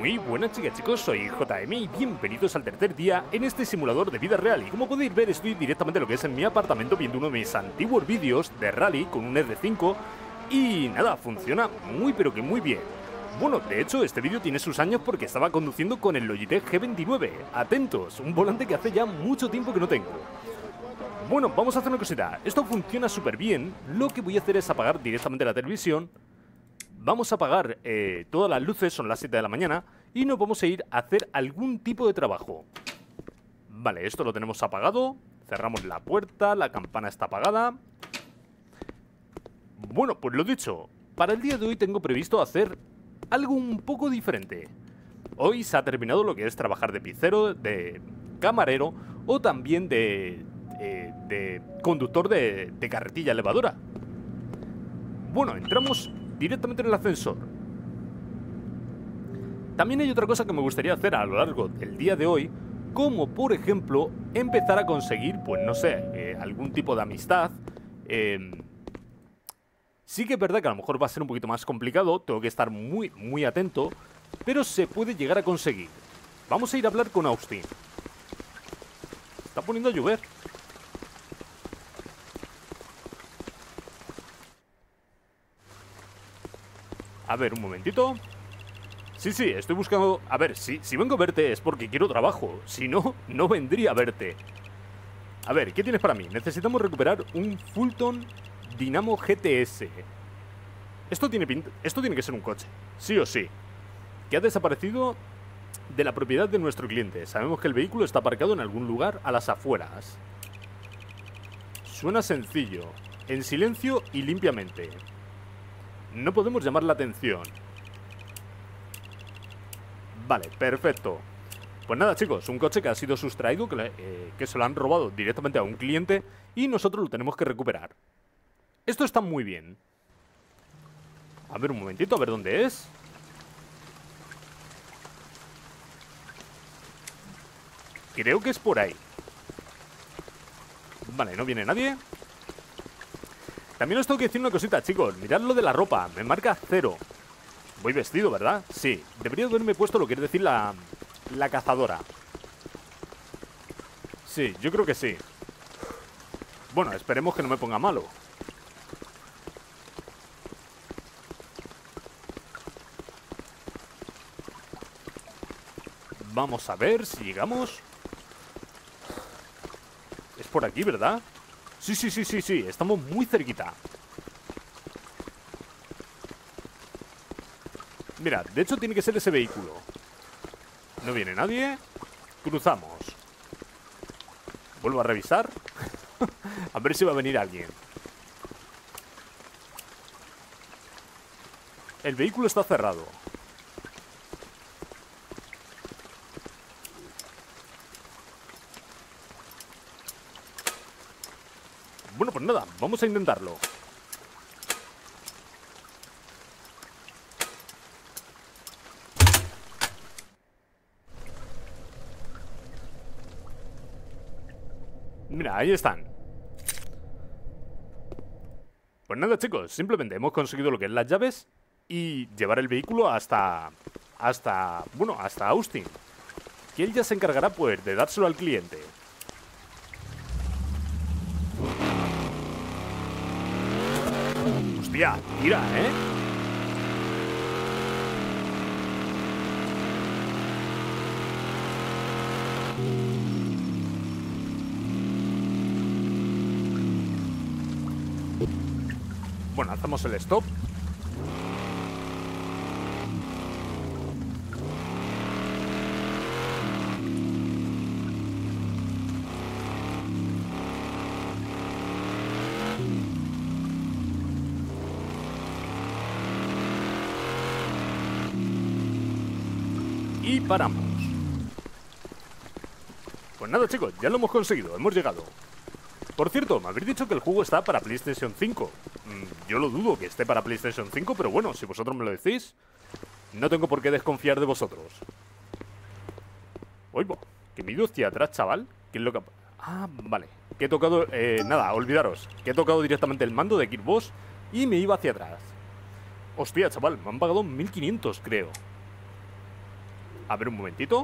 Muy buenas chicas, chicos, soy JM y bienvenidos al tercer día en este simulador de vida real. Y como podéis ver, estoy directamente en lo que es en mi apartamento viendo uno de mis antiguos vídeos de rally con un SD5. Y nada, funciona muy pero que muy bien. Bueno, de hecho este vídeo tiene sus años porque estaba conduciendo con el Logitech G29. Atentos, un volante que hace ya mucho tiempo que no tengo. Bueno, vamos a hacer una cosita. Esto funciona súper bien. Lo que voy a hacer es apagar directamente la televisión. Vamos a apagar todas las luces, son las 7 de la mañana, y nos vamos a ir a hacer algún tipo de trabajo. Vale, esto lo tenemos apagado, cerramos la puerta, la campana está apagada. Bueno, pues lo dicho, para el día de hoy tengo previsto hacer algo un poco diferente. Hoy se ha terminado lo que es trabajar de pizzero, de camarero o también de conductor de carretilla elevadora. Bueno, entramos directamente en el ascensor. También hay otra cosa que me gustaría hacer a lo largo del día de hoy, como por ejemplo empezar a conseguir, pues no sé, algún tipo de amistad. Sí que es verdad que a lo mejor va a ser un poquito más complicado, tengo que estar muy atento, pero se puede llegar a conseguir. Vamos a ir a hablar con Austin. Está poniendo a llover. A ver, un momentito. Sí, estoy buscando... A ver, si vengo a verte es porque quiero trabajo. Si no, no vendría a verte. A ver, ¿qué tienes para mí? Necesitamos recuperar un Fulton Dynamo GTS. Esto tiene que ser un coche, sí o sí, que ha desaparecido de la propiedad de nuestro cliente. Sabemos que el vehículo está aparcado en algún lugar a las afueras. Suena sencillo. En silencio y limpiamente. No podemos llamar la atención. Vale, perfecto. Pues nada, chicos, un coche que ha sido sustraído, que se lo han robado directamente a un cliente, y nosotros lo tenemos que recuperar. Esto está muy bien. A ver, un momentito, a ver dónde es. Creo que es por ahí. Vale, no viene nadie. También os tengo que decir una cosita, chicos. Mirad lo de la ropa. Me marca 0. Voy vestido, ¿verdad? Sí. Debería haberme puesto lo que quiere decir la cazadora. Sí, yo creo que sí. Bueno, esperemos que no me ponga malo. Vamos a ver si llegamos. Es por aquí, ¿verdad? Sí, estamos muy cerquita. Mira, de hecho tiene que ser ese vehículo. No viene nadie. Cruzamos. Vuelvo a revisar. A ver si va a venir alguien. El vehículo está cerrado. Bueno, pues nada, vamos a intentarlo. Mira, ahí están. Pues nada, chicos, simplemente hemos conseguido lo que es las llaves y llevar el vehículo hasta Austin, que él ya se encargará, pues, de dárselo al cliente. Hostia, tira, ¿eh? Bueno, hacemos el stop. Y paramos. Pues nada, chicos, ya lo hemos conseguido, hemos llegado. Por cierto, me habéis dicho que el juego está para PlayStation 5. Yo lo dudo que esté para PlayStation 5, pero bueno, si vosotros me lo decís, no tengo por qué desconfiar de vosotros. Oigo, que me he ido hacia atrás, chaval. ¿Qué es lo que... Ah, vale. Que he tocado... nada, olvidaros. Que he tocado directamente el mando de Kirboss y me iba hacia atrás. Hostia, chaval, me han pagado 1500, creo. A ver un momentito.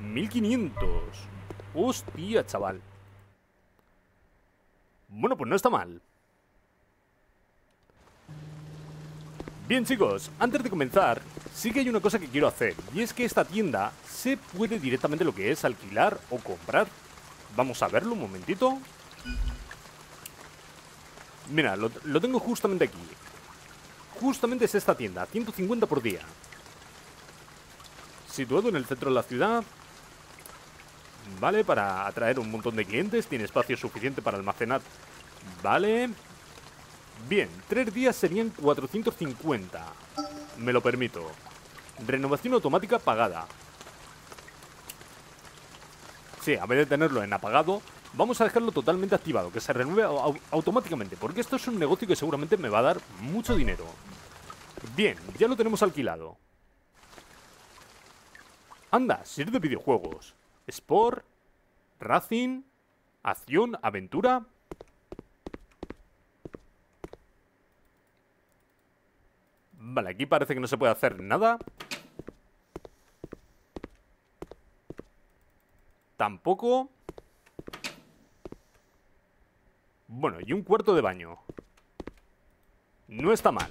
1500. Hostia, chaval. Bueno, pues no está mal. Bien, chicos, antes de comenzar, sí que hay una cosa que quiero hacer, y es que esta tienda se puede directamente lo que es alquilar o comprar. Vamos a verlo un momentito. Mira, lo tengo justamente aquí. Justamente es esta tienda, 150 por día. Situado en el centro de la ciudad. Vale, para atraer un montón de clientes. Tiene espacio suficiente para almacenar. Vale. Bien, 3 días serían 450. Me lo permito. Renovación automática pagada. Sí, a vez de tenerlo en apagado, vamos a dejarlo totalmente activado, que se renueve automáticamente, porque esto es un negocio que seguramente me va a dar mucho dinero. Bien, ya lo tenemos alquilado. Anda, sirve videojuegos. Sport, Racing, Acción, Aventura. Vale, aquí parece que no se puede hacer nada. Tampoco. Bueno, y un cuarto de baño. No está mal.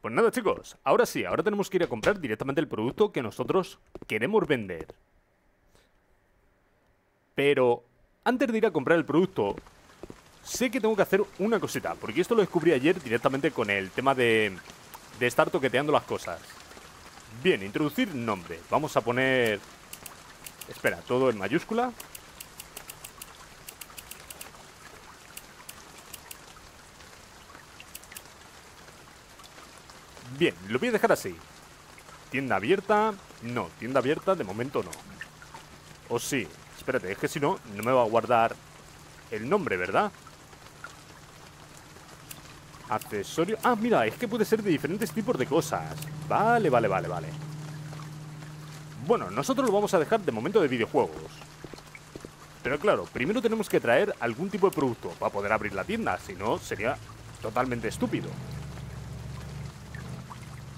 Pues nada, chicos, ahora sí, ahora tenemos que ir a comprar directamente el producto que nosotros queremos vender. Pero antes de ir a comprar el producto, sé que tengo que hacer una cosita, porque esto lo descubrí ayer directamente con el tema de estar toqueteando las cosas. Bien, introducir nombre. Vamos a poner... Espera, todo en mayúscula. Bien, lo voy a dejar así. Tienda abierta. No, tienda abierta de momento no. O sí, espérate, es que si no, no me va a guardar el nombre, ¿verdad? Accesorio. Ah, mira, es que puede ser de diferentes tipos de cosas. Vale, vale, vale, vale. Bueno, nosotros lo vamos a dejar de momento de videojuegos. Pero claro, primero tenemos que traer algún tipo de producto para poder abrir la tienda, si no sería totalmente estúpido.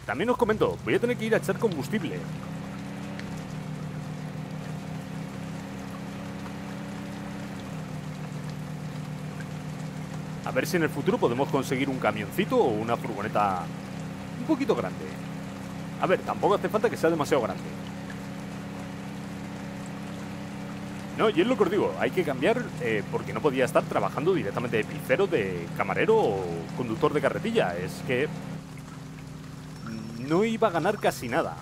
También os comento, voy a tener que ir a echar combustible. A ver si en el futuro podemos conseguir un camioncito o una furgoneta un poquito grande. A ver, tampoco hace falta que sea demasiado grande. No, y es lo que os digo, hay que cambiar porque no podía estar trabajando directamente de pizzero, de camarero o conductor de carretilla. Es que no iba a ganar casi nada.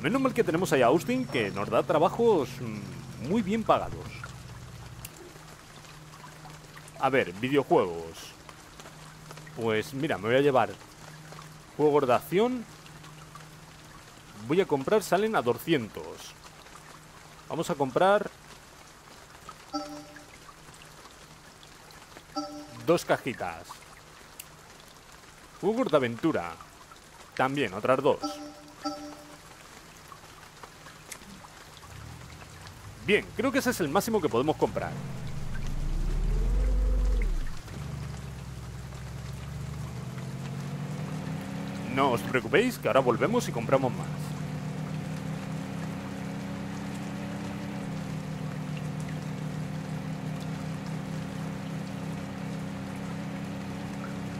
Menos mal que tenemos ahí a Austin, que nos da trabajos muy bien pagados. A ver, videojuegos. Pues mira, me voy a llevar juegos de acción. Voy a comprar, salen a 200. Vamos a comprar 2 cajitas. Juegos de aventura. También, otras 2. Bien, creo que ese es el máximo que podemos comprar. No os preocupéis, que ahora volvemos y compramos más.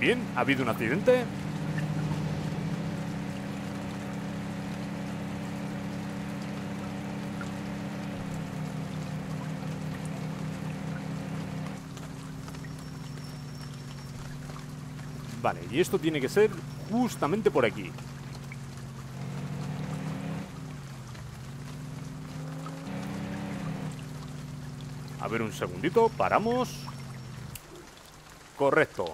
Bien, ha habido un accidente. Vale, y esto tiene que ser justamente por aquí. A ver un segundito, paramos. Correcto.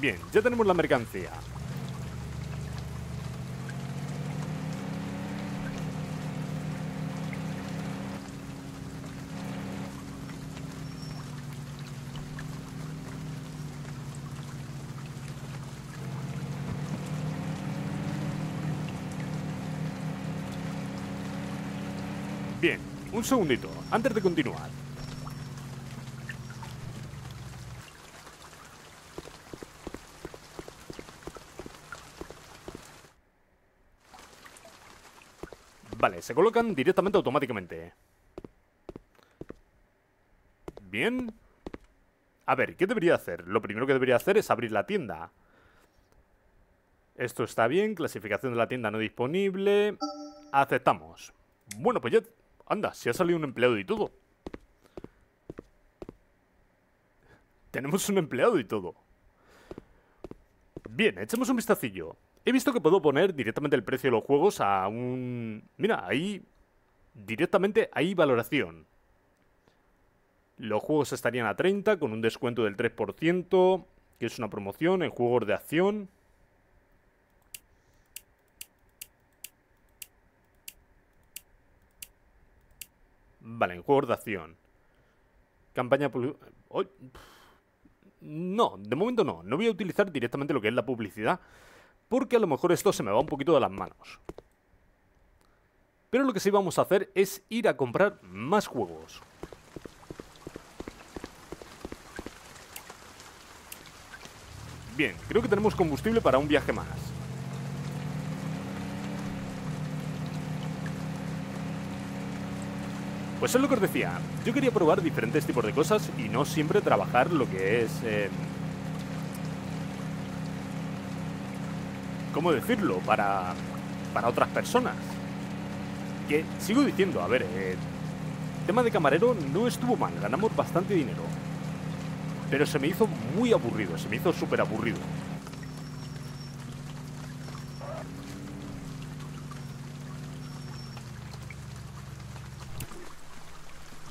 Bien, ya tenemos la mercancía. Bien, un segundito, antes de continuar. Vale, se colocan directamente automáticamente. Bien. A ver, ¿qué debería hacer? Lo primero que debería hacer es abrir la tienda. Esto está bien. Clasificación de la tienda no disponible. Aceptamos. Bueno, pues ya... Anda, si ha salido un empleado y todo. Tenemos un empleado y todo. Bien, echemos un vistacillo. He visto que puedo poner directamente el precio de los juegos a un... Mira, ahí... Directamente hay valoración. Los juegos estarían a 30 con un descuento del 3%, que es una promoción en juegos de acción. Vale, en juegos de acción. Campaña... No, de momento no. No voy a utilizar directamente lo que es la publicidad, porque a lo mejor esto se me va un poquito de las manos. Pero lo que sí vamos a hacer es ir a comprar más juegos. Bien, creo que tenemos combustible para un viaje más. Pues es lo que os decía. Yo quería probar diferentes tipos de cosas y no siempre trabajar lo que es... ¿Cómo decirlo? Para otras personas. Que sigo diciendo, a ver, el tema de camarero no estuvo mal, ganamos bastante dinero. Pero se me hizo muy aburrido, se me hizo súper aburrido.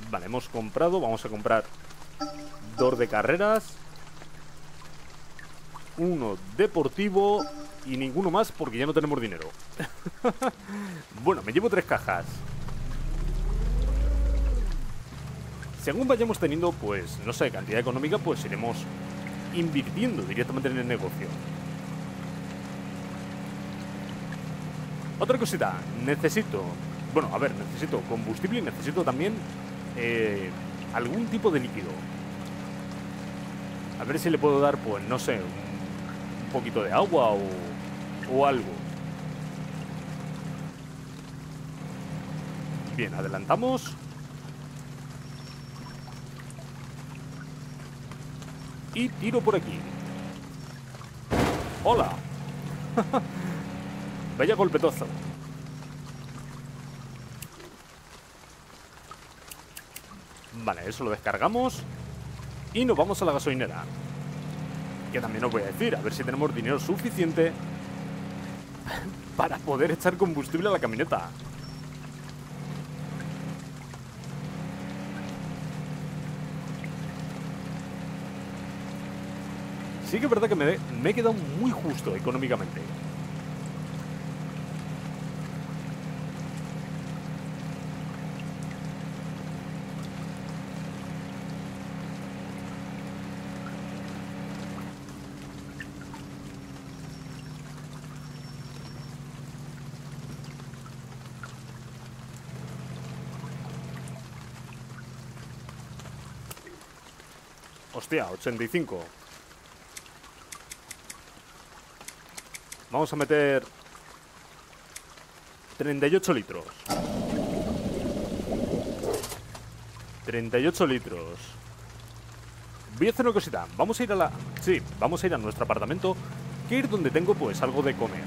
Vale, hemos comprado, vamos a comprar 2 de carreras, 1 deportivo... Y ninguno más porque ya no tenemos dinero. Bueno, me llevo 3 cajas. Según vayamos teniendo, pues, no sé, cantidad económica, pues iremos invirtiendo directamente en el negocio. Otra cosita, necesito... Bueno, a ver, necesito combustible y necesito también algún tipo de líquido. A ver si le puedo dar, pues, no sé, un poquito de agua o algo. Bien, adelantamos. Y tiro por aquí. ¡Hola! Vaya golpetazo. Vale, eso lo descargamos. Y nos vamos a la gasolinera. Que también os voy a decir, a ver si tenemos dinero suficiente para poder echar combustible a la camioneta. Sí que es verdad que me he quedado muy justo económicamente. Hostia, 85. Vamos a meter 38 litros. 38 litros. Voy a hacer una cosita. Vamos a ir a la... Sí, vamos a ir a nuestro apartamento, que ir donde tengo pues algo de comer.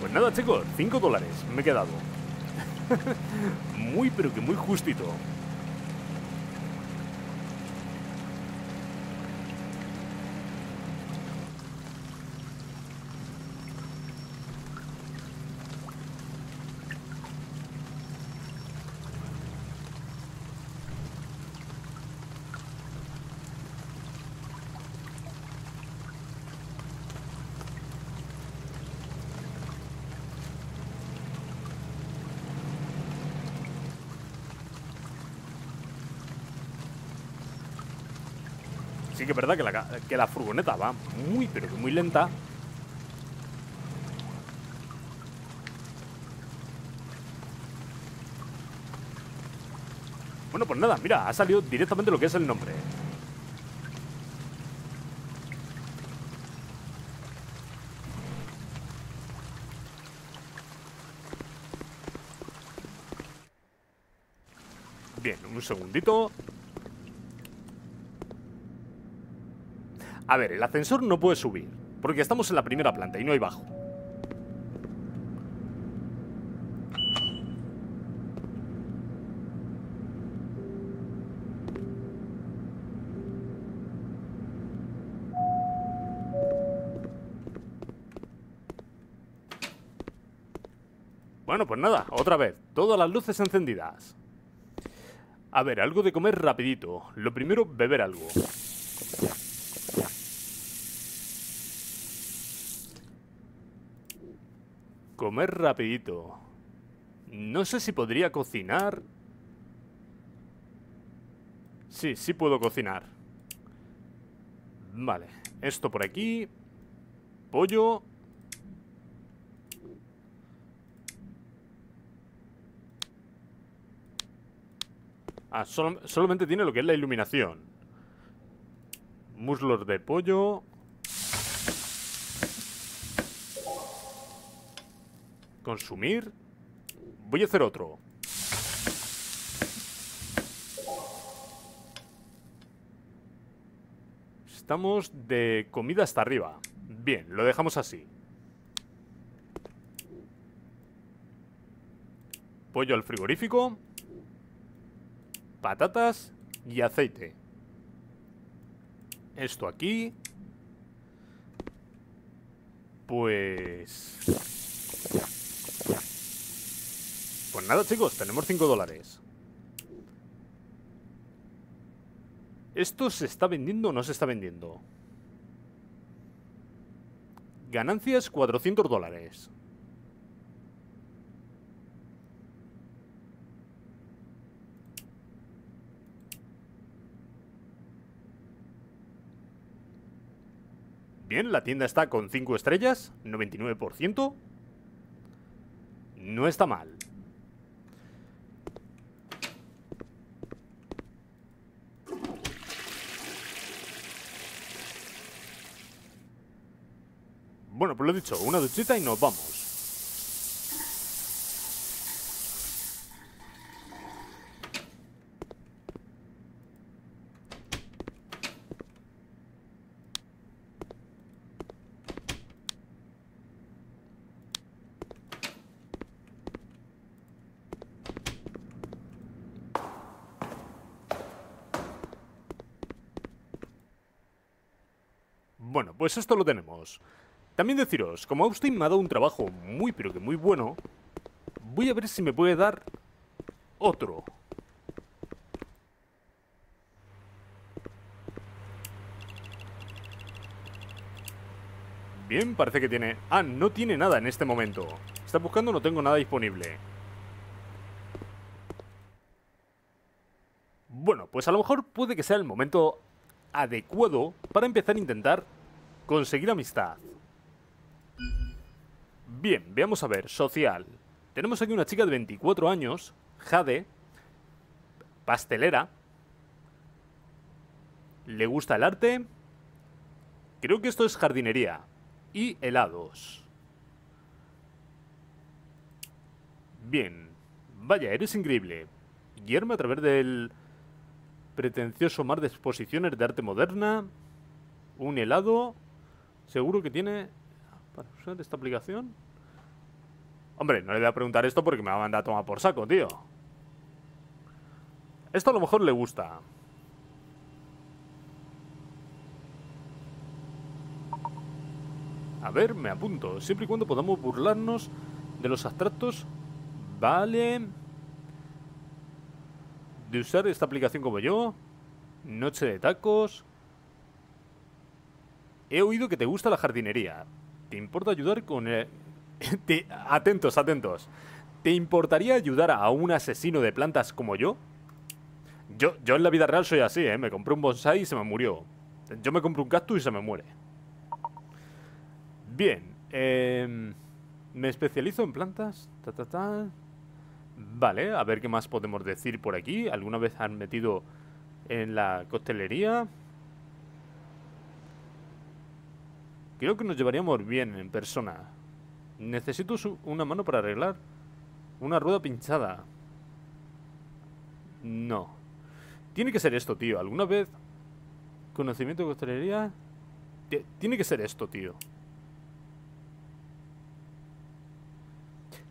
Pues nada, chicos, 5 dólares me he quedado. Muy, pero que muy justito. Sí que es verdad que la furgoneta va muy, pero que muy lenta. Bueno, pues nada, mira, ha salido directamente lo que es el nombre. Bien, un segundito. A ver, el ascensor no puede subir, porque estamos en la primera planta y no hay bajo. Bueno, pues nada, otra vez, todas las luces encendidas. A ver, algo de comer rapidito. Lo primero, beber algo. Comer rapidito. No sé si podría cocinar. Sí, sí puedo cocinar. Vale, esto por aquí. Pollo. Ah, solamente tiene lo que es la iluminación. Muslos de pollo. Consumir. Voy a hacer otro. Estamos de comida hasta arriba. Bien, lo dejamos así. Pollo al frigorífico. Patatas y aceite. Esto aquí. Pues nada, chicos, tenemos $5. ¿Esto se está vendiendo o no se está vendiendo? Ganancias $400. Bien, la tienda está con 5 estrellas, 99%. No está mal. Bueno, pues lo he dicho, una duchita y nos vamos. Bueno, pues esto lo tenemos. También deciros, como Austin me ha dado un trabajo muy pero que muy bueno, voy a ver si me puede dar otro. Bien, parece que tiene... Ah, no tiene nada en este momento. Está buscando, no tengo nada disponible. Bueno, pues a lo mejor puede que sea el momento adecuado para empezar a intentar conseguir amistad. Bien, veamos a ver, social. Tenemos aquí una chica de 24 años, Jade, pastelera. Le gusta el arte. Creo que esto es jardinería. Y helados. Bien. Vaya, eres increíble. Guillermo a través del pretencioso mar de exposiciones de arte moderna. Un helado. Seguro que tiene... ¿Para usar esta aplicación? Hombre, no le voy a preguntar esto porque me va a mandar a tomar por saco, tío. Esto a lo mejor le gusta. A ver, me apunto. Siempre y cuando podamos burlarnos de los abstractos. Vale. De usar esta aplicación como yo. Noche de tacos. He oído que te gusta la jardinería. ¿Te importa ayudar con el... Atentos, atentos. ¿Te importaría ayudar a un asesino de plantas como yo? Yo en la vida real soy así, ¿eh? Me compré un bonsai y se me murió. Yo me compré un cactus y se me muere. Bien. Me especializo en plantas. Vale, a ver qué más podemos decir por aquí. ¿Alguna vez han metido en la costelería? Creo que nos llevaríamos bien en persona. Necesito una mano para arreglar una rueda pinchada. No. Tiene que ser esto, tío. ¿Alguna vez? ¿Conocimiento de costelería? Tiene que ser esto, tío.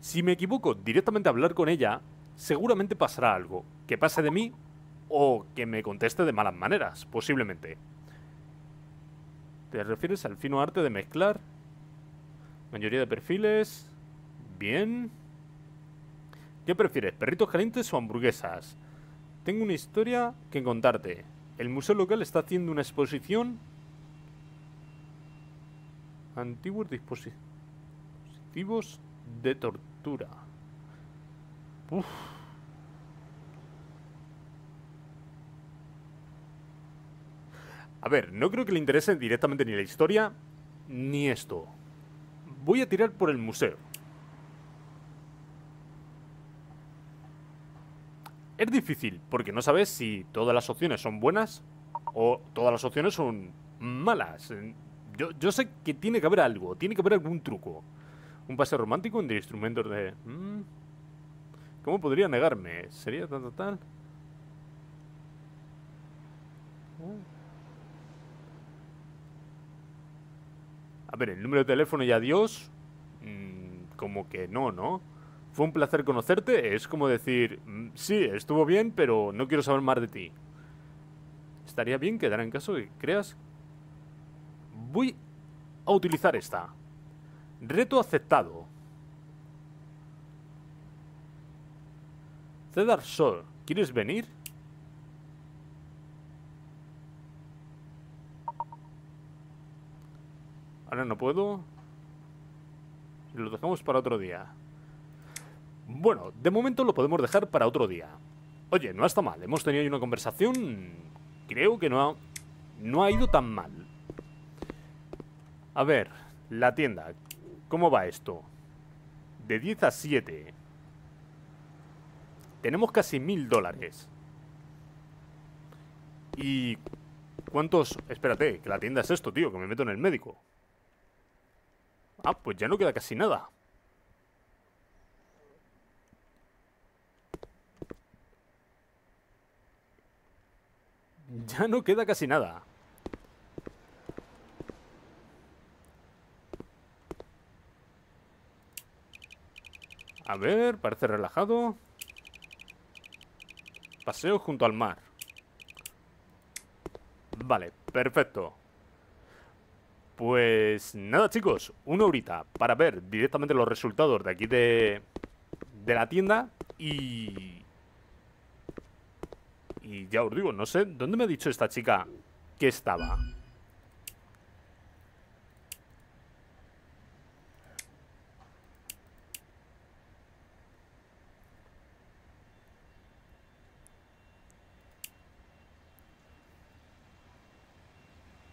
Si me equivoco directamente a hablar con ella, seguramente pasará algo. Que pase de mí o que me conteste de malas maneras, posiblemente. ¿Te refieres al fino arte de mezclar? Mayoría de perfiles. Bien. ¿Qué prefieres, perritos calientes o hamburguesas? Tengo una historia que contarte. El museo local está haciendo una exposición. Antiguos dispositivos de tortura. Uf. A ver, no creo que le interese directamente ni la historia ni esto. Voy a tirar por el museo. Es difícil, porque no sabes si todas las opciones son buenas o todas las opciones son malas. Yo sé que tiene que haber algo, tiene que haber algún truco. Un paseo romántico entre instrumentos de... ¿Cómo podría negarme? Sería tan total. A ver, el número de teléfono y adiós. Como que no, ¿no? Fue un placer conocerte. Es como decir, sí, estuvo bien, pero no quiero saber más de ti. Estaría bien quedar en caso que creas. Voy a utilizar esta. Reto aceptado. Cedar Sol, ¿quieres venir? Ahora no puedo. Lo dejamos para otro día. Bueno, de momento lo podemos dejar para otro día. Oye, no está mal. Hemos tenido una conversación. Creo que no ha ido tan mal. A ver, la tienda. ¿Cómo va esto? De 10 a 7. Tenemos casi $1000. ¿Y cuántos? Espérate, que la tienda es esto, tío, que me meto en el médico. Ah, pues ya no queda casi nada. Ya no queda casi nada. A ver, parece relajado. Paseo junto al mar. Vale, perfecto. Pues nada, chicos, una horita para ver directamente los resultados de aquí de la tienda. Y ya os digo, no sé, ¿dónde me ha dicho esta chica que estaba?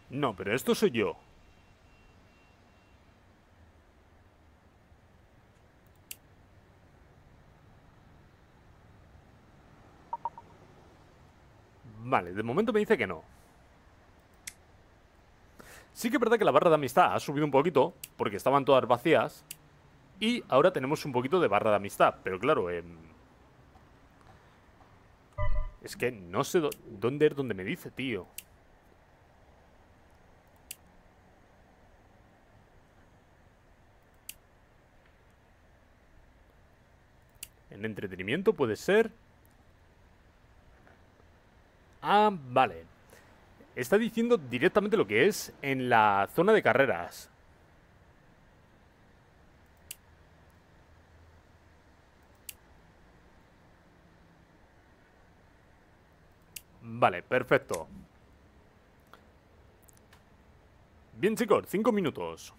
No, pero esto soy yo. Vale, de momento me dice que no. Sí que es verdad que la barra de amistad ha subido un poquito, porque estaban todas vacías. Y ahora tenemos un poquito de barra de amistad. Pero claro, es que no sé dónde es donde me dice, tío. En entretenimiento puede ser. Ah, vale. Está diciendo directamente lo que es en la zona de carreras. Vale, perfecto. Bien, chicos, 5 minutos.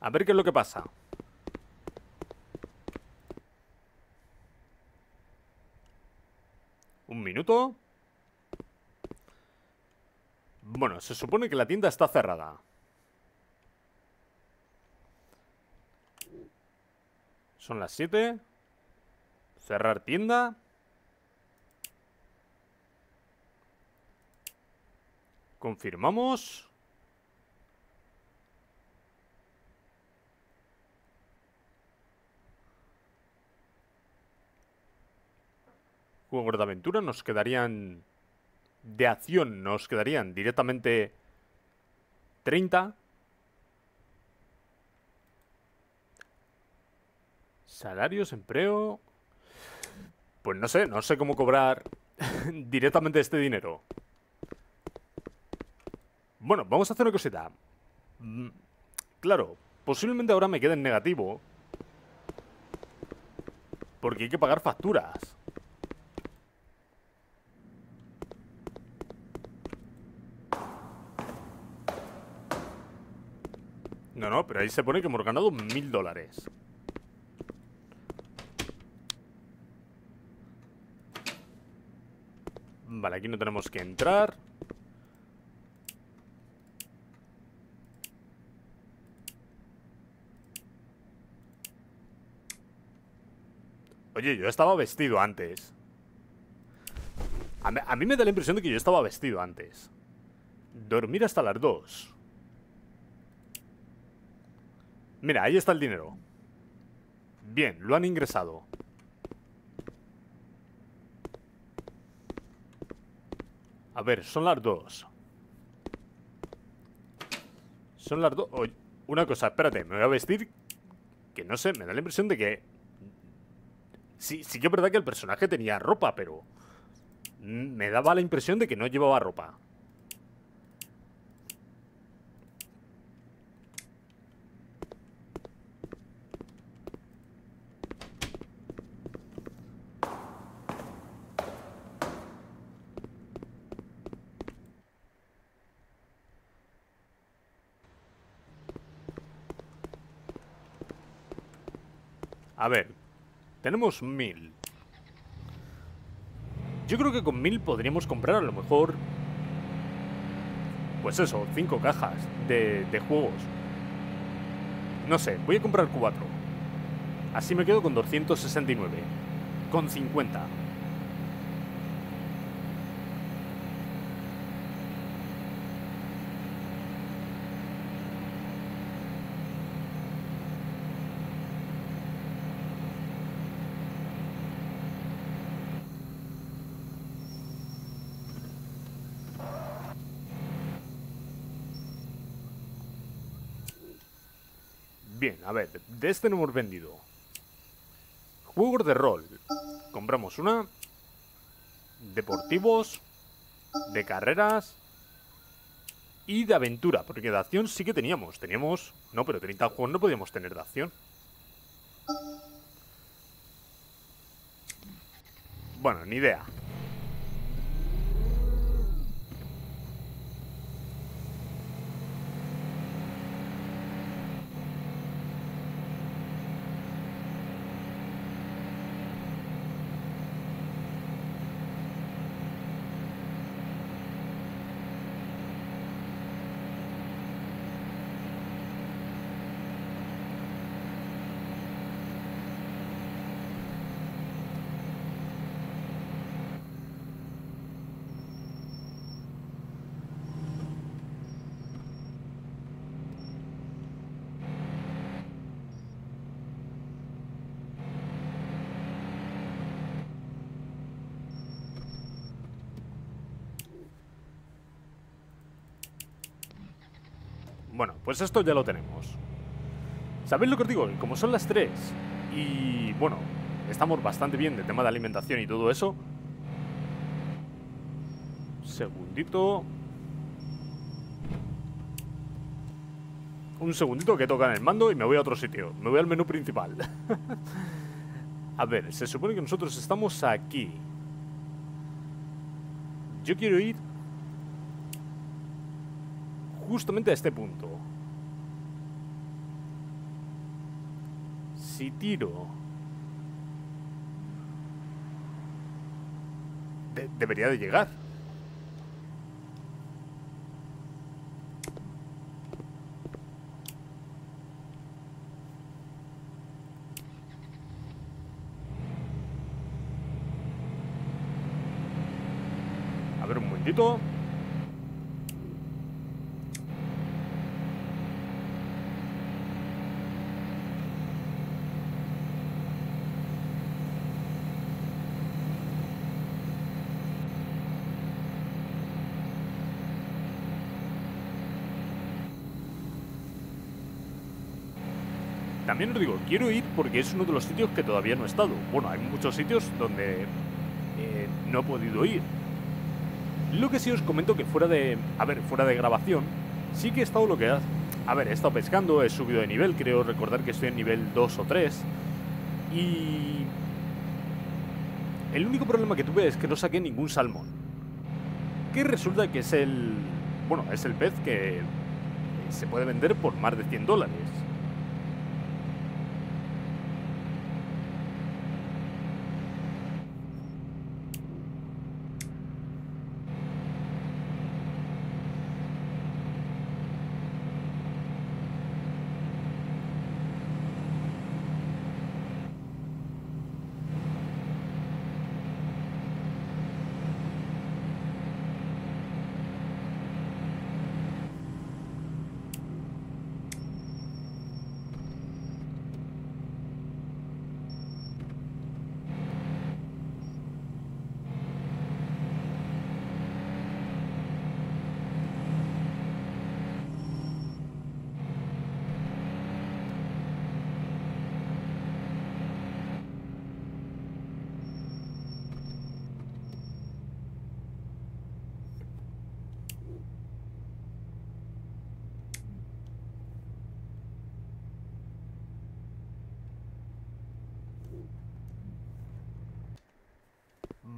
A ver qué es lo que pasa. Un minuto. Bueno, se supone que la tienda está cerrada. Son las 7. Cerrar tienda. Confirmamos. juegos de aventura nos quedarían de acción, nos quedarían directamente 30. Salarios, empleo... Pues no sé cómo cobrar directamente este dinero. Bueno, vamos a hacer una cosita. Claro, posiblemente ahora me quede en negativo, porque hay que pagar facturas. No, no, pero ahí se pone que hemos ganado $1000. Vale, aquí no tenemos que entrar. Oye, yo estaba vestido antes. A mí me da la impresión de que yo estaba vestido antes. Dormir hasta las 2. Mira, ahí está el dinero. Bien, lo han ingresado. A ver, son las 2. Son las 2. Oye, una cosa, espérate, me voy a vestir. Que no sé, me da la impresión de que... Sí, sí que es verdad que el personaje tenía ropa, pero... me daba la impresión de que no llevaba ropa. A ver... tenemos 1000. Yo creo que con 1000 podríamos comprar a lo mejor... pues eso, 5 cajas de juegos. No sé, voy a comprar 4. Así me quedo con 269. Con 50. Bien, a ver, de este no hemos vendido. Juegos de rol. Compramos una. Deportivos. De carreras. Y de aventura, porque de acción sí que teníamos. No, pero 30 juegos no podíamos tener de acción. Bueno, ni idea. Bueno, pues esto ya lo tenemos. ¿Sabéis lo que os digo? Como son las 3 y, bueno, estamos bastante bien de tema de alimentación y todo eso. Segundito. Un segundito que tocan el mando y me voy a otro sitio. Me voy al menú principal. A ver, se supone que nosotros estamos aquí. Yo quiero ir... justamente a este punto. Si tiro... Debería de llegar. A ver, un momentito. también os digo, quiero ir porque es uno de los sitios que todavía no he estado. Bueno, hay muchos sitios donde no he podido ir. Lo que sí os comento que fuera de grabación, sí que he estado he estado pescando, he subido de nivel, creo recordar que estoy en nivel 2 o 3. Y el único problema que tuve es que no saqué ningún salmón. Que resulta que es el... bueno, es el pez que se puede vender por más de $100.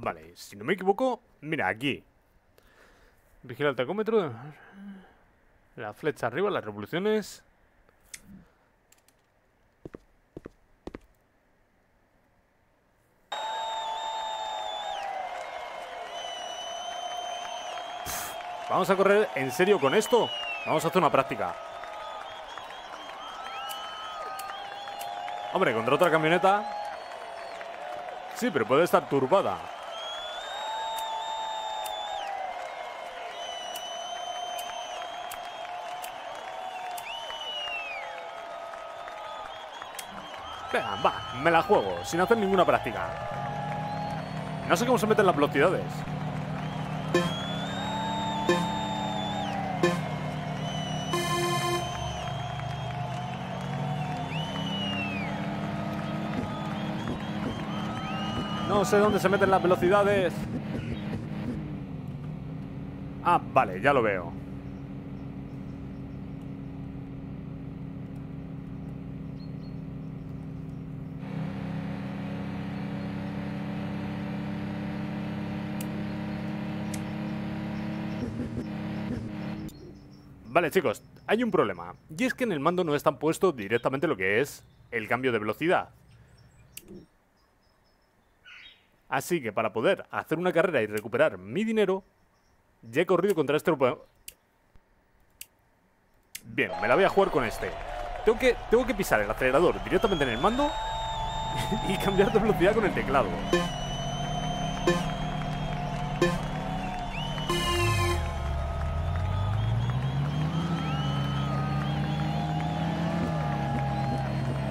Vale, si no me equivoco, mira, aquí. Vigila el tacómetro. La flecha arriba, las revoluciones. ¿Vamos a correr en serio con esto? Vamos a hacer una práctica. Hombre, contra otra camioneta. Sí, pero puede estar turbada. Venga, va, me la juego, sin hacer ninguna práctica. No sé cómo se meten las velocidades. No sé dónde se meten las velocidades. Ah, vale, ya lo veo. Vale, chicos, hay un problema. Y es que en el mando no están puesto directamente lo que es el cambio de velocidad. Así que para poder hacer una carrera y recuperar mi dinero, ya he corrido contra este... Bien, me la voy a jugar con este. Tengo que pisar el acelerador directamente en el mando y cambiar de velocidad con el teclado.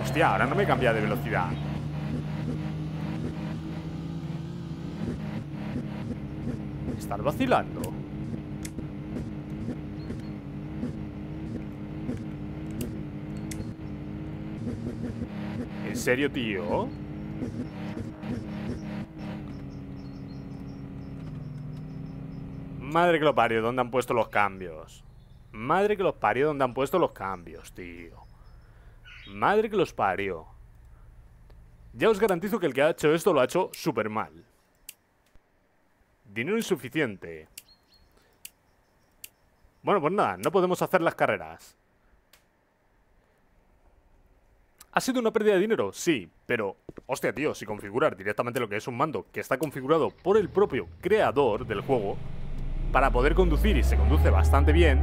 Hostia, ahora no me cambia de velocidad. Estar vacilando. ¿En serio, tío? Madre que lo parió, ¿dónde han puesto los cambios? Madre que los parió, ¿dónde han puesto los cambios, tío? Madre que los parió. Ya os garantizo que el que ha hecho esto lo ha hecho súper mal. Dinero insuficiente. Bueno, pues nada, no podemos hacer las carreras. ¿Ha sido una pérdida de dinero? Sí, pero... hostia, tío, si configurar directamente lo que es un mando que está configurado por el propio creador del juego para poder conducir, y se conduce bastante bien,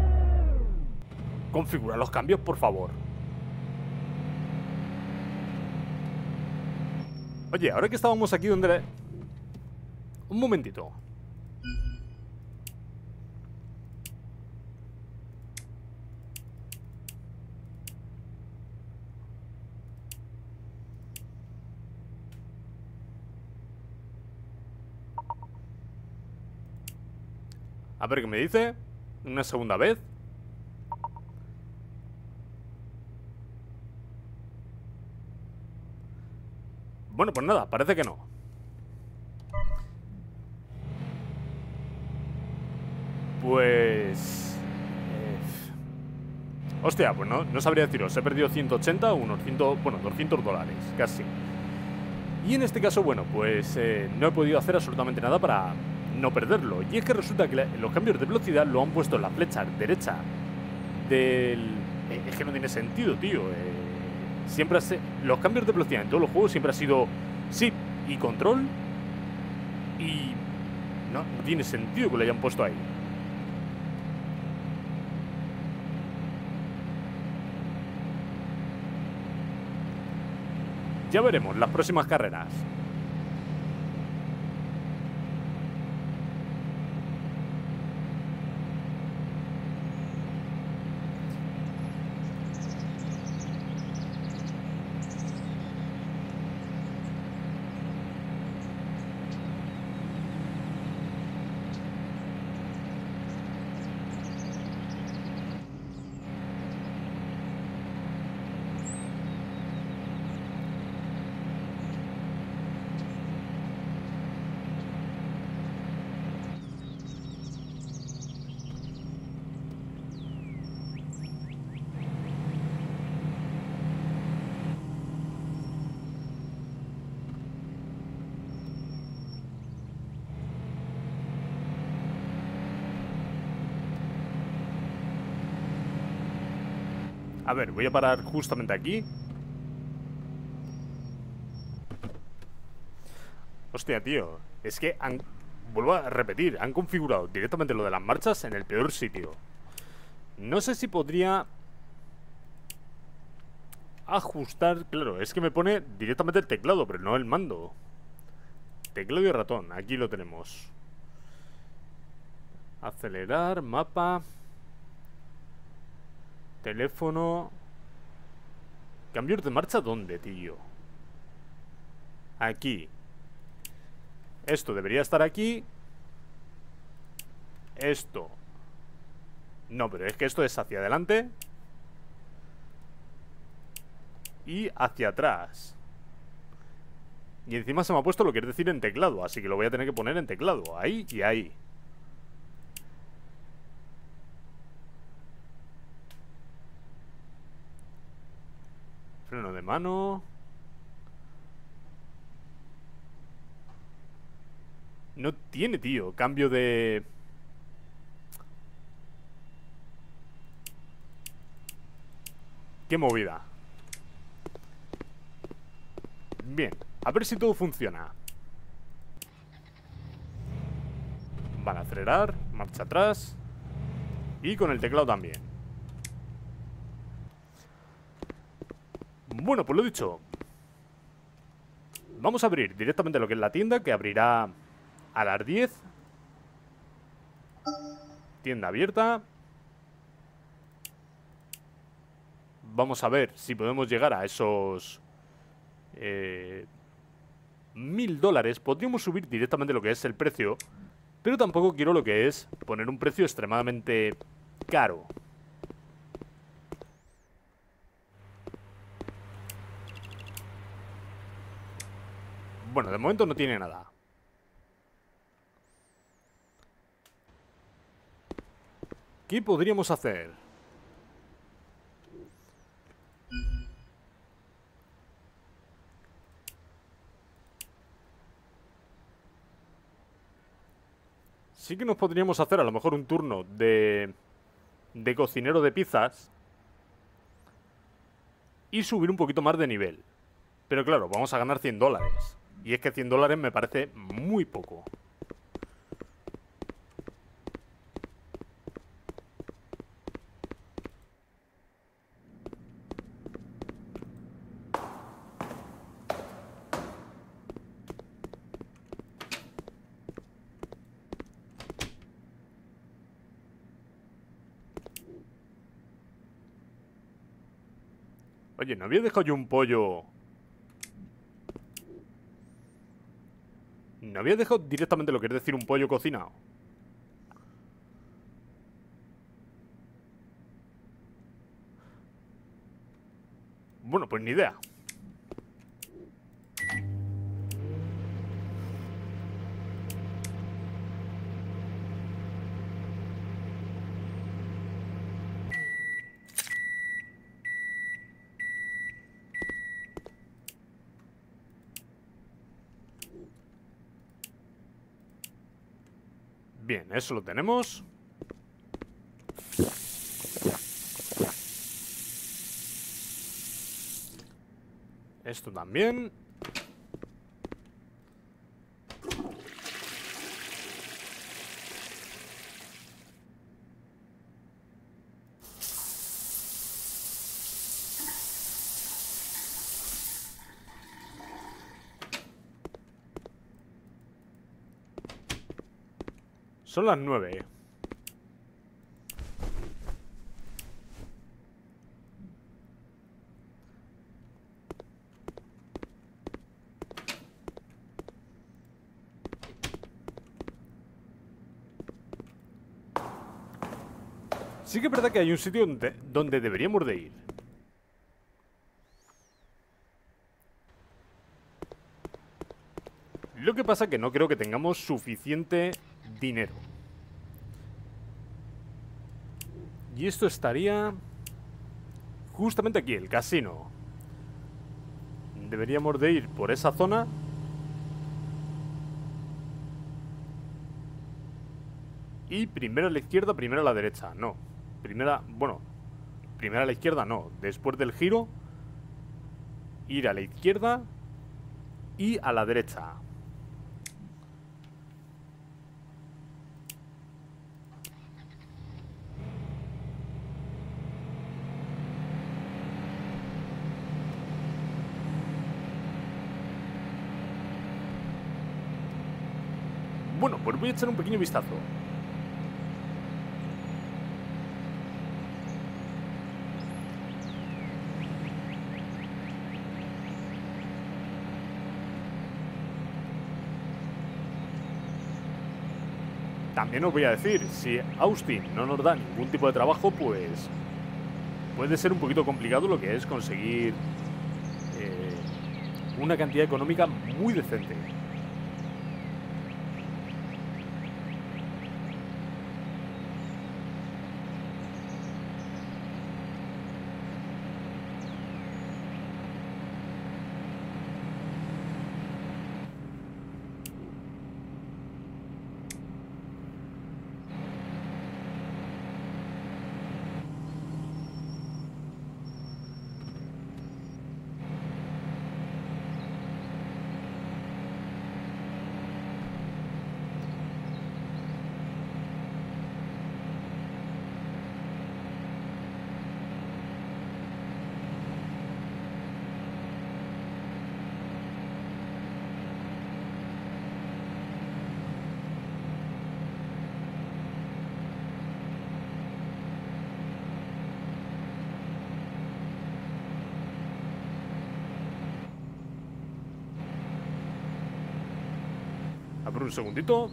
configura los cambios, por favor. Oye, ahora que estábamos aquí donde... Un momentito. A ver qué me dice. Una segunda vez. Bueno, pues nada, parece que no. Pues... hostia, pues no sabría deciros. He perdido 180, unos 100, bueno, $200 casi. Y en este caso, bueno, pues no he podido hacer absolutamente nada para no perderlo. Y es que resulta que los cambios de velocidad lo han puesto en la flecha derecha del... es que no tiene sentido, tío. Siempre hace... los cambios de velocidad en todos los juegos siempre ha sido shift y control. Y no tiene sentido que lo hayan puesto ahí. Ya veremos las próximas carreras. A ver, voy a parar justamente aquí. Hostia, tío. Es que han... vuelvo a repetir, han configurado directamente lo de las marchas en el peor sitio. No sé si podría ajustar... Claro, es que me pone directamente el teclado, pero no el mando. Teclado y ratón, aquí lo tenemos. Acelerar, mapa... teléfono. ¿Cambios de marcha dónde, tío? Aquí. Esto debería estar aquí. Esto. No, pero es que esto es hacia adelante y hacia atrás. Y encima se me ha puesto lo que es decir en teclado, así que lo voy a tener que poner en teclado. Ahí y ahí. Freno de mano. No tiene, tío, cambio de... ¡Qué movida! Bien, a ver si todo funciona. Vale, acelerar, marcha atrás. Y con el teclado también. Bueno, pues lo dicho, vamos a abrir directamente lo que es la tienda, que abrirá a las 10. Tienda abierta. Vamos a ver si podemos llegar a esos $1000. Podríamos subir directamente lo que es el precio, pero tampoco quiero lo que es poner un precio extremadamente caro. Bueno, de momento no tiene nada. ¿Qué podríamos hacer? Sí que nos podríamos hacer a lo mejor un turno de cocinero de pizzas y subir un poquito más de nivel. Pero claro, vamos a ganar $100. Y es que $100 me parece muy poco. Oye, ¿no había dejado yo un pollo? ¿No había dejado directamente lo que es decir un pollo cocinado? Bueno, pues ni idea. Bien, eso lo tenemos. Esto también. Son las 9. Sí que es verdad que hay un sitio donde deberíamos de ir. Lo que pasa es que no creo que tengamos suficiente dinero. Y esto estaría justamente aquí, el casino. Deberíamos de ir por esa zona. Y primero a la izquierda, primero a la derecha. No, primero a la izquierda no. Después del giro, ir a la izquierda y a la derecha. Bueno, pues voy a echar un pequeño vistazo. También os voy a decir, si Austin no nos da ningún tipo de trabajo, pues puede ser un poquito complicado lo que es conseguir una cantidad económica muy decente. Abro un segundito.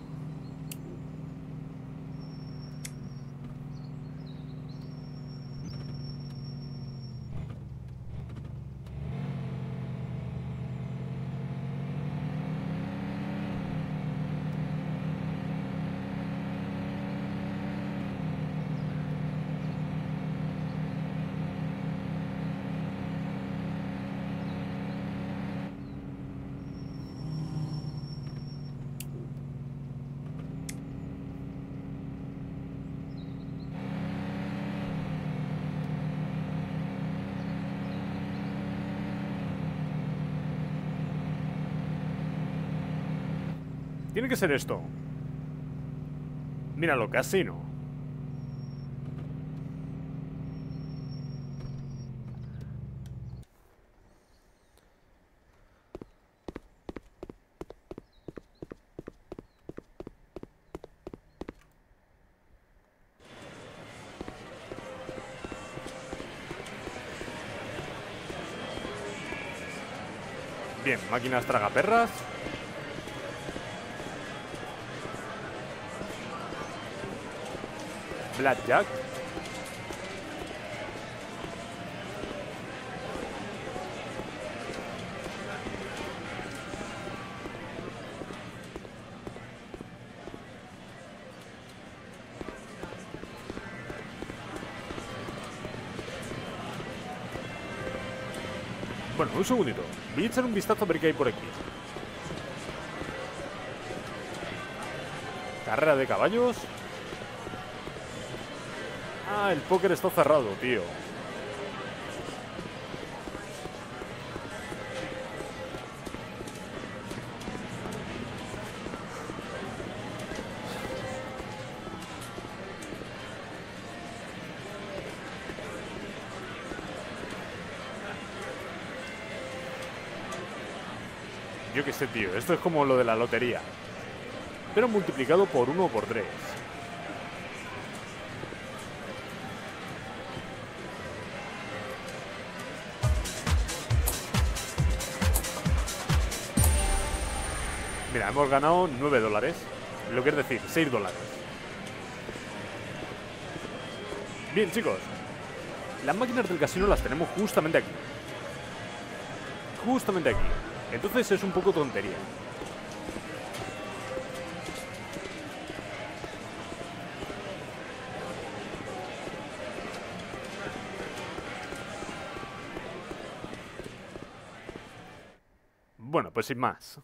Tiene que ser esto. Míralo, casino. Bien, máquinas tragaperras. Blackjack. Bueno, un segundito. Voy a echar un vistazo a ver qué hay por aquí. Carrera de caballos. Ah, el póker está cerrado, tío. Yo qué sé, tío. Esto es como lo de la lotería, pero multiplicado por 1 o por 3. Mira, hemos ganado 9 dólares. Lo que es decir, 6 dólares. Bien, chicos. Las máquinas del casino las tenemos justamente aquí. Justamente aquí. Entonces es un poco tontería. Bueno, pues sin más.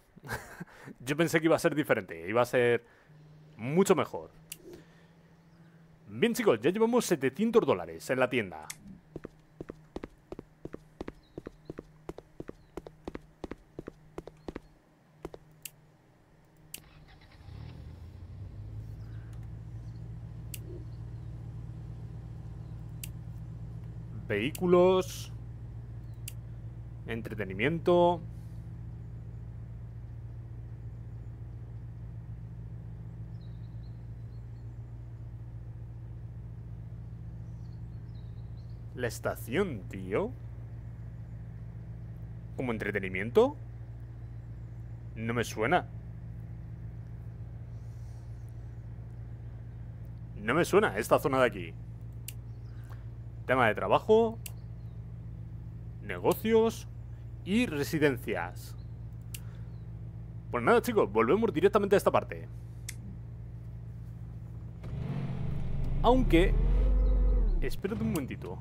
Yo pensé que iba a ser diferente, iba a ser mucho mejor. Bien, chicos, ya llevamos 700 dólares en la tienda. Vehículos, entretenimiento. La estación, tío. ¿Como entretenimiento? No me suena. No me suena esta zona de aquí. Tema de trabajo, negocios y residencias. Pues nada, chicos, volvemos directamente a esta parte. Aunque... espérate un momentito.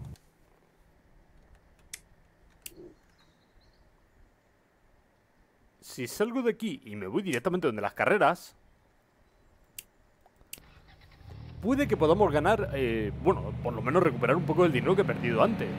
Si salgo de aquí y me voy directamente donde las carreras, puede que podamos ganar, bueno, por lo menos recuperar un poco del dinero que he perdido antes.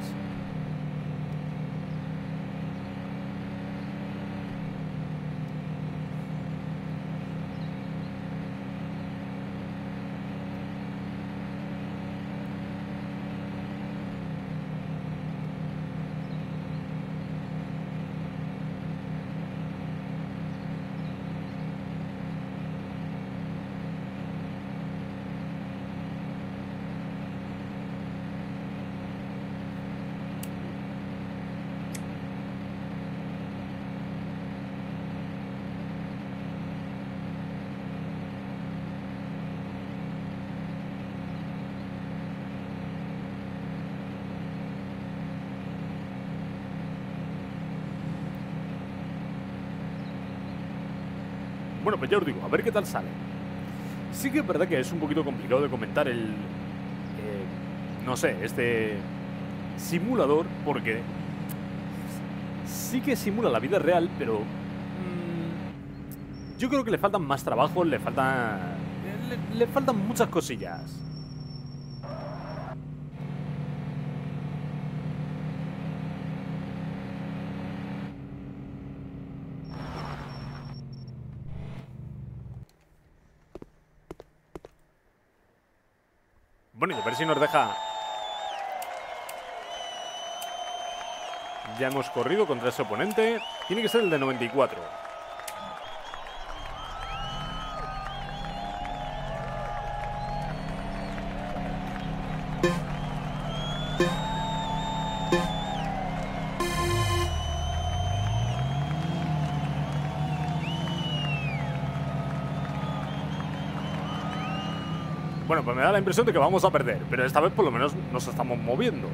Bueno, pues ya os digo, a ver qué tal sale. Sí que es verdad que es un poquito complicado de comentar el... no sé, este simulador, porque sí que simula la vida real, pero... yo creo que le faltan más trabajos, le faltan... le faltan muchas cosillas. Bueno, y a ver si nos deja. Ya hemos corrido contra ese oponente. Tiene que ser el de 94. Bueno, pues me da la impresión de que vamos a perder, pero esta vez por lo menos nos estamos moviendo.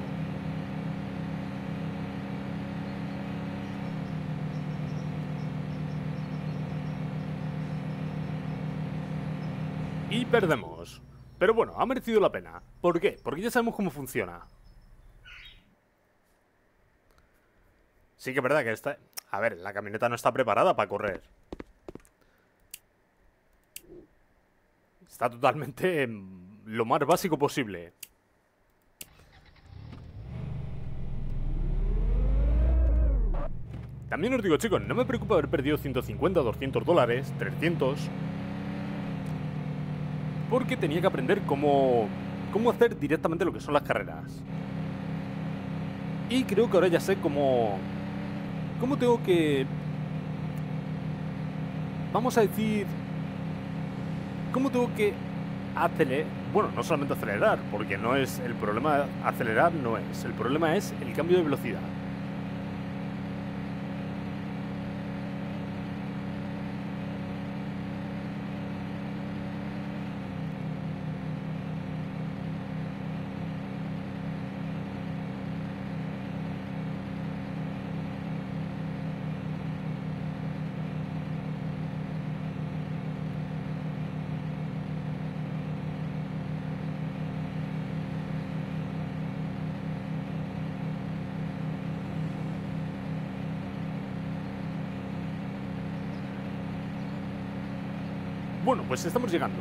Y perdemos. Pero bueno, ha merecido la pena. ¿Por qué? Porque ya sabemos cómo funciona. Sí que es verdad que esta... a ver, la camioneta no está preparada para correr. Está totalmente en lo más básico posible. También os digo, chicos, no me preocupa haber perdido 150, 200 dólares, 300, porque tenía que aprender cómo hacer directamente lo que son las carreras. Y creo que ahora ya sé cómo tengo que... Vamos a decir... ¿Cómo tengo que acelerar? Bueno, no solamente acelerar, porque no es el problema, acelerar no es. El problema es el cambio de velocidad. Bueno, pues estamos llegando.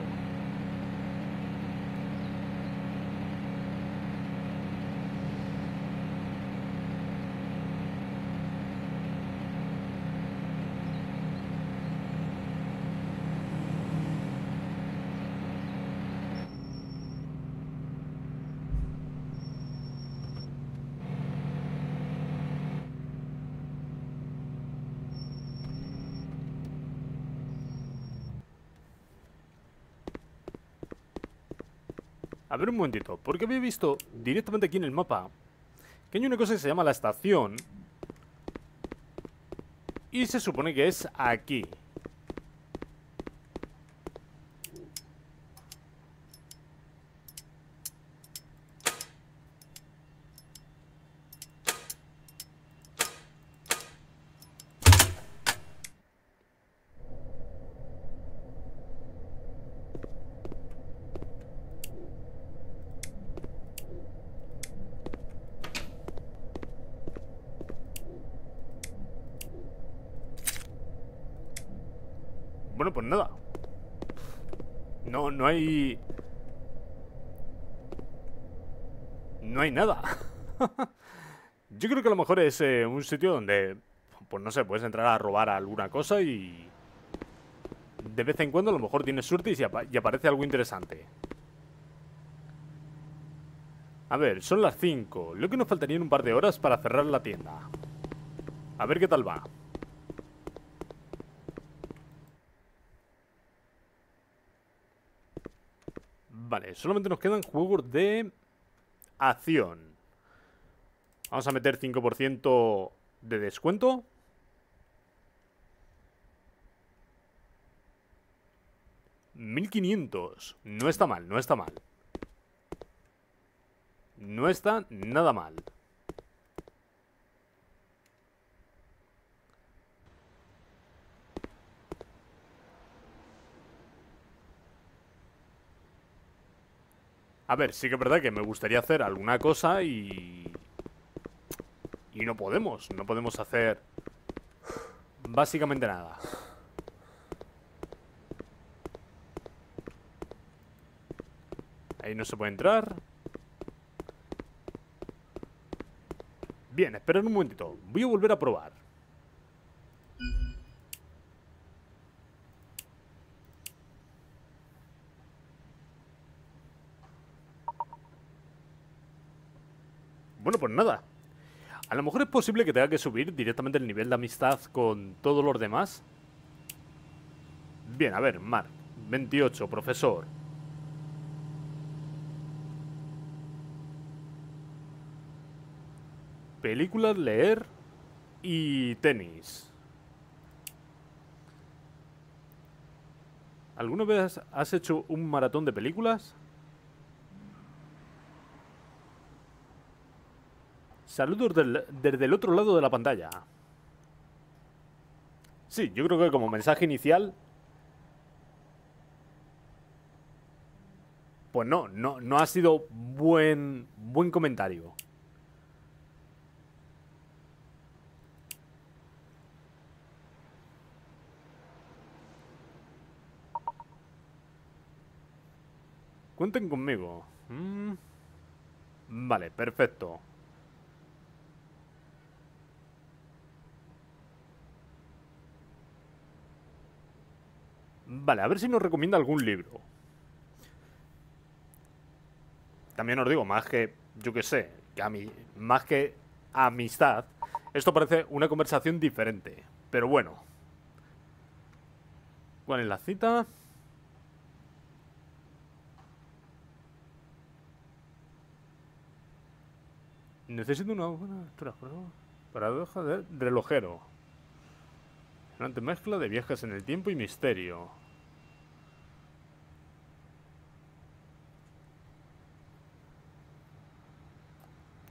A ver un momentito, porque había visto directamente aquí en el mapa que hay una cosa que se llama la estación y se supone que es aquí. Bueno, pues nada. No hay nada. Yo creo que a lo mejor es un sitio donde, pues no sé, puedes entrar a robar alguna cosa y de vez en cuando a lo mejor tienes suerte y aparece algo interesante. A ver, son las 5. Lo que nos faltaría en un par de horas para cerrar la tienda. A ver qué tal va. Vale, solamente nos quedan juegos de acción. Vamos a meter 5% de descuento. $1.500. No está mal, no está mal. No está nada mal. A ver, sí que es verdad que me gustaría hacer alguna cosa y no podemos hacer básicamente nada. Ahí no se puede entrar. Bien, esperad un momentito. Voy a volver a probar. Bueno, pues nada. A lo mejor es posible que tenga que subir directamente el nivel de amistad con todos los demás. Bien, a ver, Mark. 28, profesor. Películas, leer y tenis. ¿Alguna vez has hecho un maratón de películas? Saludos desde el otro lado de la pantalla. Sí, yo creo que como mensaje inicial, pues no ha sido buen comentario. Cuenten conmigo. Vale, perfecto. Vale, a ver si nos recomienda algún libro. También os digo, más que, yo qué sé, que a mí, más que amistad, esto parece una conversación diferente. Pero bueno. ¿Cuál es la cita? Necesito una buena lectura, por favor. Paradoja del relojero. Una mezcla de viajes en el tiempo y misterio.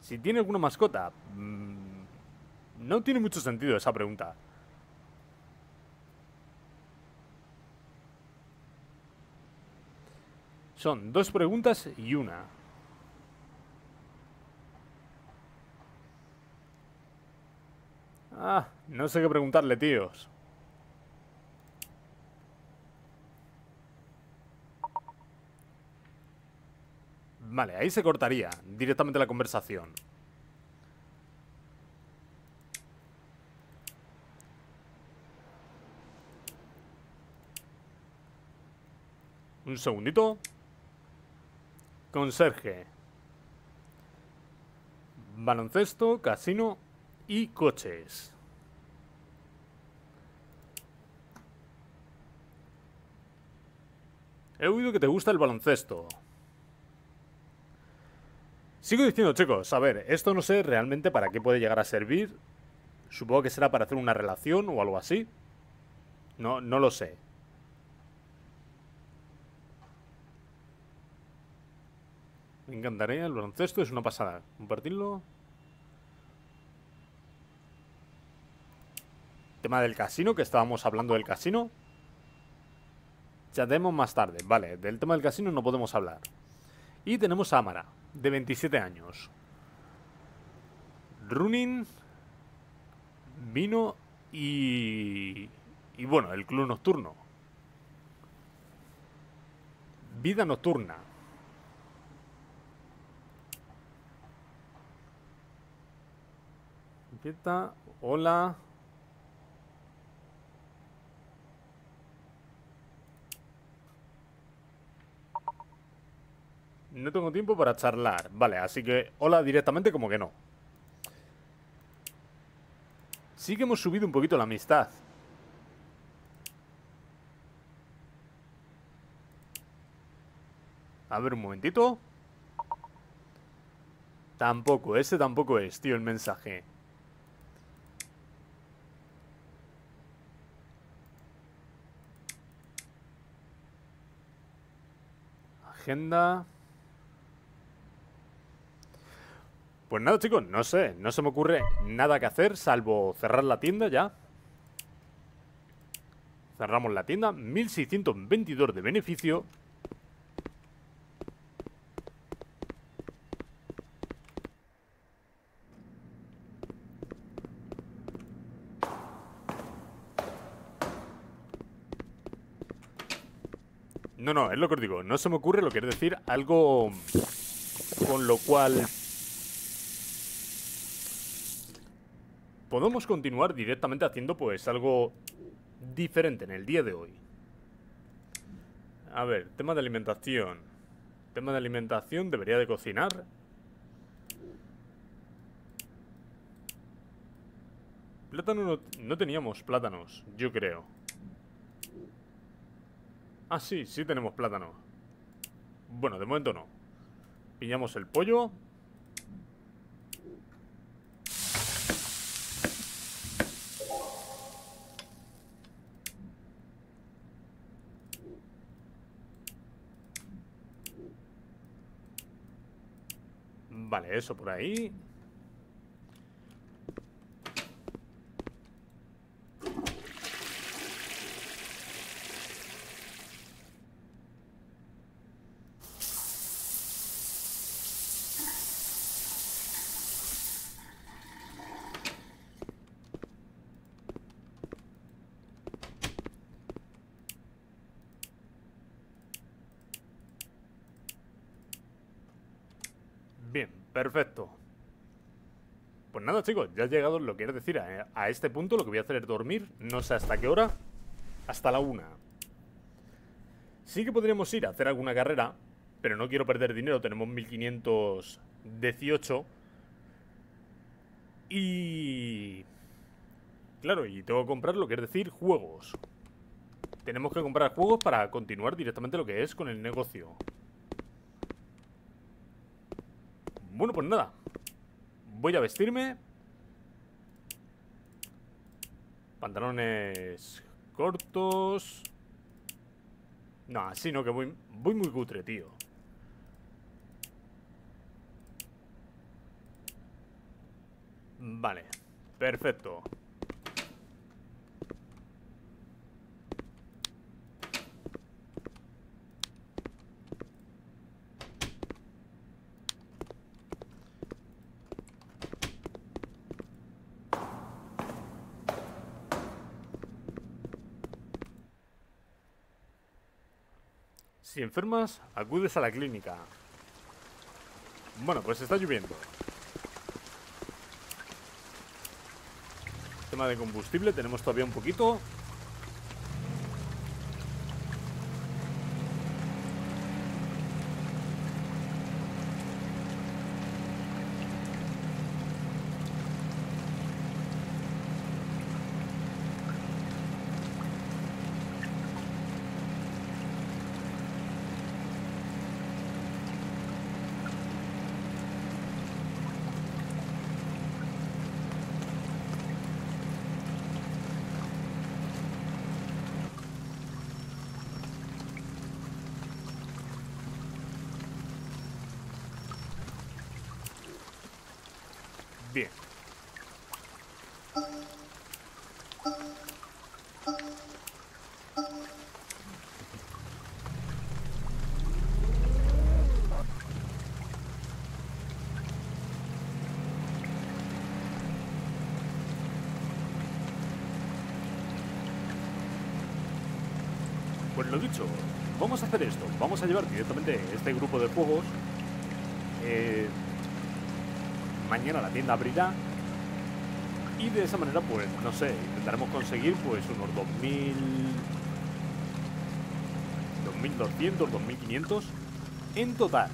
Si tiene alguna mascota. No tiene mucho sentido esa pregunta. Son dos preguntas y una. Ah, no sé qué preguntarle, tíos. Vale, ahí se cortaría directamente la conversación. Un segundito. Conserje. Baloncesto, casino y coches. He oído que te gusta el baloncesto. Sigo diciendo, chicos, a ver, esto no sé realmente para qué puede llegar a servir. Supongo que será para hacer una relación o algo así. No lo sé. Me encantaría, el baloncesto es una pasada. Compartirlo. Tema del casino, que estábamos hablando del casino. Chatemos más tarde, vale, del tema del casino no podemos hablar. Y tenemos a Amara, de 27 años. Running, vino y bueno, el club nocturno. Vida nocturna. Hola. No tengo tiempo para charlar. Vale, así que hola directamente como que no. Sí que hemos subido un poquito la amistad. A ver un momentito. Tampoco, ese tampoco es, tío, el mensaje. Agenda. Pues nada, chicos, no sé, no se me ocurre nada que hacer salvo cerrar la tienda ya. Cerramos la tienda, 1622 de beneficio. No, es lo que os digo, no se me ocurre lo que quiero decir, algo con lo cual... podemos continuar directamente haciendo pues algo diferente en el día de hoy. A ver, tema de alimentación. Tema de alimentación, debería de cocinar. Plátano no teníamos plátanos, yo creo. Ah, sí, sí tenemos plátano. Bueno, de momento no. Pillamos el pollo. Vale, eso por ahí. Perfecto. Pues nada, chicos, ya he llegado, lo quiero decir, a este punto. Lo que voy a hacer es dormir, no sé hasta qué hora. Hasta la 1. Sí que podríamos ir a hacer alguna carrera, pero no quiero perder dinero. Tenemos 1518. Y... claro, y tengo que comprar, lo que es decir, juegos. Tenemos que comprar juegos para continuar directamente lo que es con el negocio. Bueno, pues nada. Voy a vestirme. Pantalones cortos. No, así no, que voy muy cutre, tío. Vale, perfecto. Si enfermas, acudes a la clínica. Bueno, pues está lloviendo. Tema de combustible, tenemos todavía un poquito. Bien. Pues lo dicho, vamos a hacer esto. Vamos a llevar directamente este grupo de juegos. Mañana la tienda abrirá y de esa manera, pues, no sé, intentaremos conseguir, pues, unos 2.200, 2.500 en total.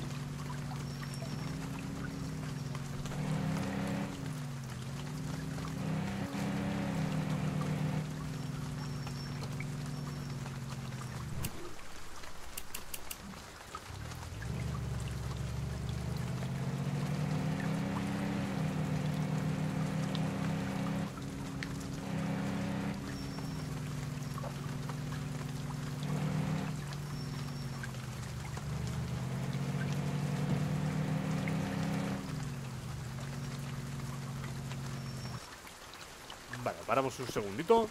Vale, paramos un segundito.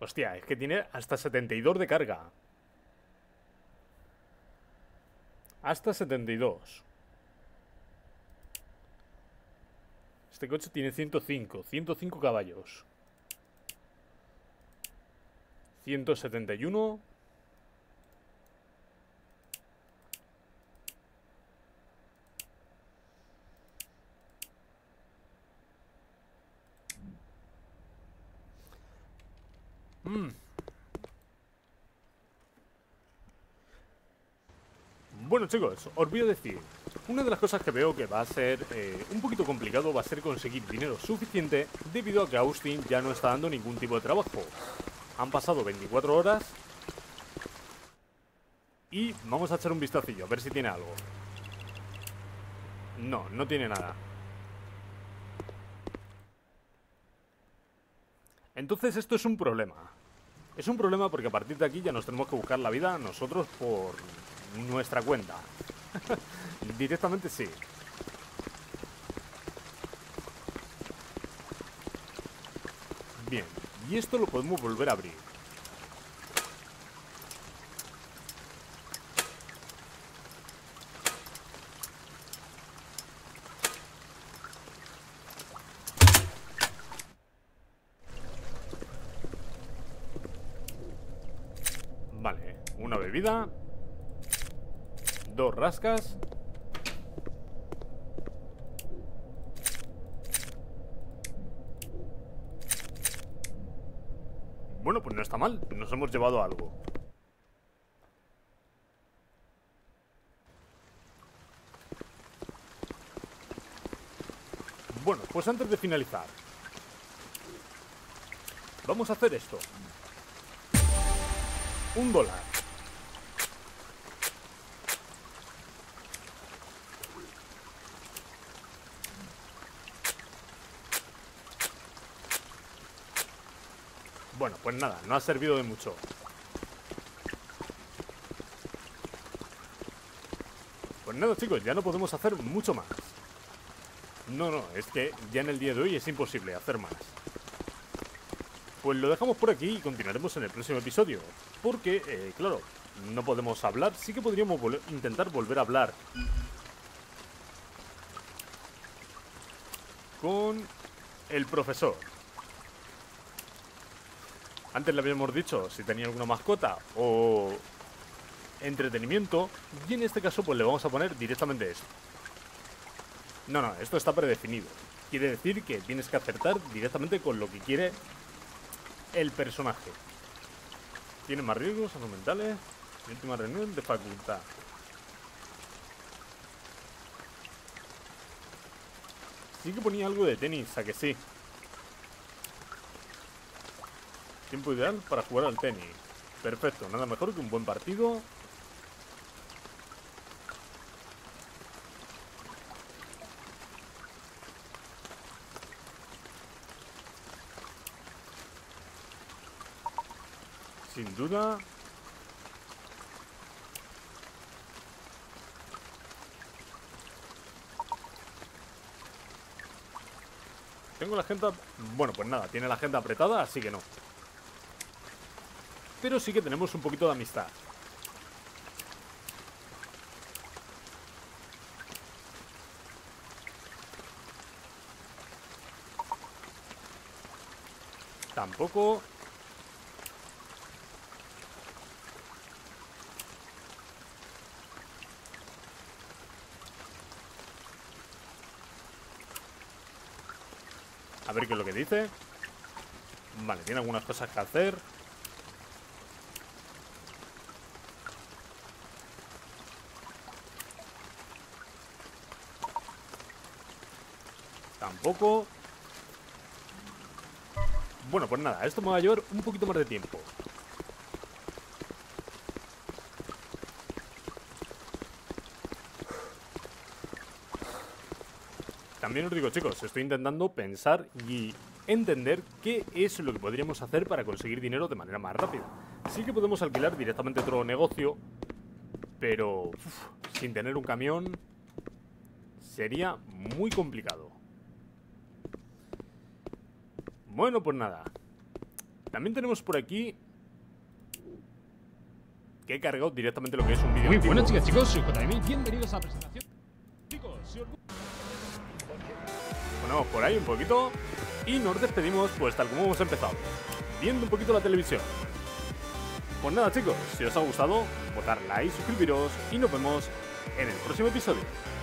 Hostia, es que tiene hasta 72 de carga. Hasta 72. Este coche tiene 105 caballos. 171. Bueno, chicos, os voy a decir, una de las cosas que veo que va a ser un poquito complicado va a ser conseguir dinero suficiente debido a que Austin ya no está dando ningún tipo de trabajo. Han pasado 24 horas y vamos a echar un vistacillo a ver si tiene algo. No, no tiene nada. Entonces esto es un problema. Es un problema porque a partir de aquí ya nos tenemos que buscar la vida nosotros por... nuestra cuenta. Directamente sí. Bien, y esto lo podemos volver a abrir. de vida. Dos rascas. Bueno, pues no está mal. Nos hemos llevado algo. Bueno, pues antes de finalizar, vamos a hacer esto. $1. Bueno, pues nada, no ha servido de mucho. Pues nada, chicos, ya no podemos hacer mucho más. No, no, es que ya en el día de hoy es imposible hacer más. Pues lo dejamos por aquí y continuaremos en el próximo episodio. Porque, claro, no podemos hablar, sí que podríamos intentar volver a hablar con el profesor. Antes le habíamos dicho si tenía alguna mascota o entretenimiento, y en este caso pues le vamos a poner directamente esto. No, no, esto está predefinido. Quiere decir que tienes que acertar directamente con lo que quiere el personaje. Tiene más riesgos argumentales. Última reunión de facultad. Sí que ponía algo de tenis, ¿a que sí? Tiempo ideal para jugar al tenis. Perfecto, nada mejor que un buen partido. Sin duda. Tengo la agenda... Bueno, pues nada, tiene la agenda apretada, así que no. Pero sí que tenemos un poquito de amistad. Tampoco. A ver qué es lo que dice. Vale, tiene algunas cosas que hacer. Tampoco. Bueno, pues nada, esto me va a llevar un poquito más de tiempo. También os digo, chicos, estoy intentando pensar y entender qué es lo que podríamos hacer para conseguir dinero de manera más rápida. Sí que podemos alquilar directamente otro negocio, pero sin tener un camión sería muy complicado. Bueno, pues nada. También tenemos por aquí que he cargado directamente lo que es un vídeo. Muy buenas, chicas, chicos, soy JM. Bienvenidos a la presentación. Chicos, si os... Bueno, por ahí un poquito. Y nos despedimos, pues tal como hemos empezado, viendo un poquito la televisión. Pues nada, chicos, si os ha gustado, botar like, suscribiros y nos vemos en el próximo episodio.